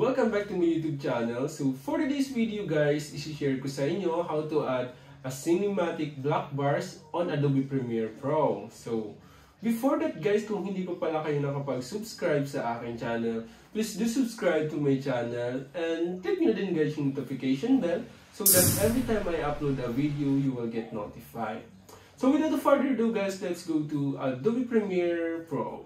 Welcome back to my YouTube channel. So for today's video guys, isi-share ko sa inyo how to add a cinematic black bars on Adobe Premiere Pro. So before that guys, kung hindi pa pala kayo nakapag-subscribe sa aking channel, please do subscribe to my channel and click nyo din guys yung notification bell so that every time I upload a video, you will get notified. So without further ado guys, let's go to Adobe Premiere Pro.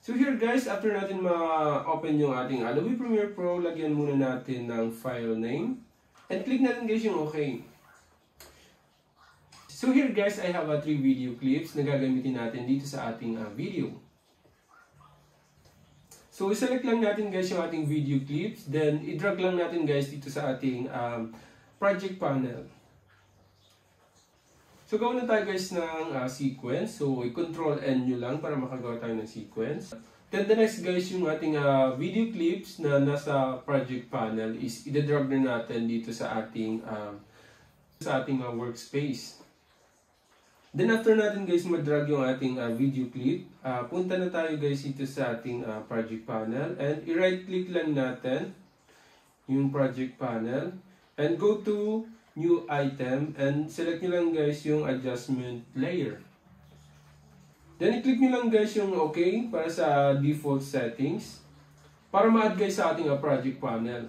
So here guys, after natin ma-open yung ating Adobe Premiere Pro, lagyan muna natin ng file name. And click natin guys yung OK. So here guys, I have 3 video clips na gagamitin natin dito sa ating video. So select lang natin guys yung ating video clips. Then i-drag lang natin guys dito sa ating project panel. So, gawin na tayo guys ng sequence. So, i-control N nyo lang para makagawa tayo ng sequence. Then the next guys, yung ating video clips na nasa project panel is i-drag na natin dito sa ating workspace. Then after natin guys madrag yung ating video clip, punta na tayo guys dito sa ating project panel and i-right click lang natin yung project panel and go to new item and select nyo lang guys yung adjustment layer. Then i-click nyo lang guys yung OK para sa default settings para ma-add guys sa ating project panel.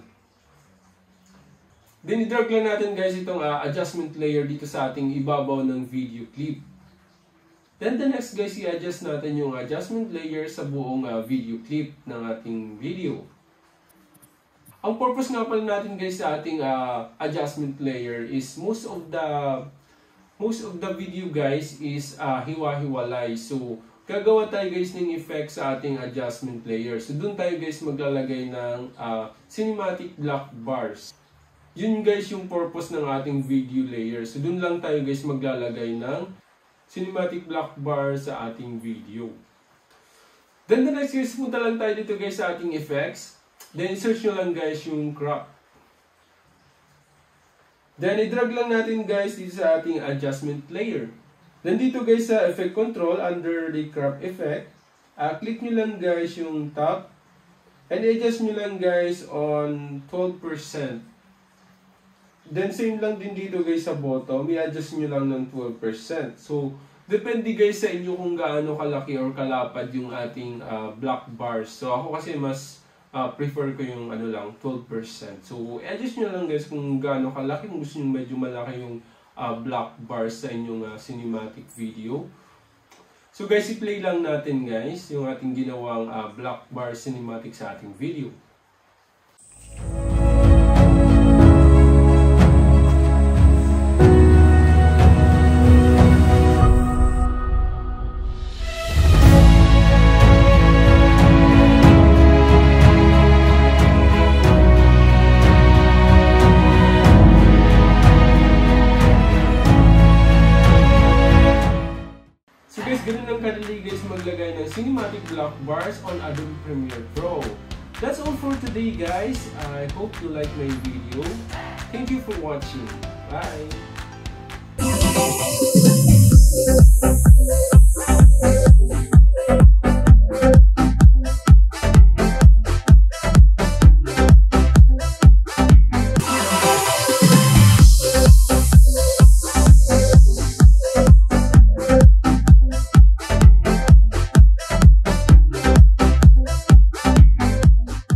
Then i-drag lang natin guys itong adjustment layer dito sa ating ibabaw ng video clip. Then the next guys, i-adjust natin yung adjustment layer sa buong video clip ng ating video. Ang purpose nga pala natin guys sa ating adjustment layer is most of the video guys is hiwa-hiwalay. So, gagawa tayo guys ng effect sa ating adjustment layer. So, doon tayo guys maglalagay ng cinematic black bars. Yun guys yung purpose ng ating video layer. So, doon lang tayo guys maglalagay ng cinematic black bar sa ating video. Then, the next guys, punta lang tayo dito guys sa ating effects. Then, search nyo lang guys yung crop. Then, i-drag lang natin guys dito sa ating adjustment layer. Then, dito guys sa effect control, under the crop effect, click nyo lang guys yung top. And adjust nyo lang guys on 12%. Then, same lang din dito guys sa bottom, i-adjust nyo lang ng 12%. So, depende guys sa inyo kung gaano kalaki or kalapad yung ating black bars. So, ako kasi mas prefer ko yung ano lang 12%. So, adjust nyo lang guys kung gaano kalaki. Kung gusto nyo medyo malaki yung black bars sa inyong cinematic video. So guys, i-play lang natin guys yung ating ginawang black bar cinematic sa ating video. Maglagay ng cinematic black bars on Adobe Premiere Pro. That's all for today guys. I hope you like my video. Thank you for watching. Bye!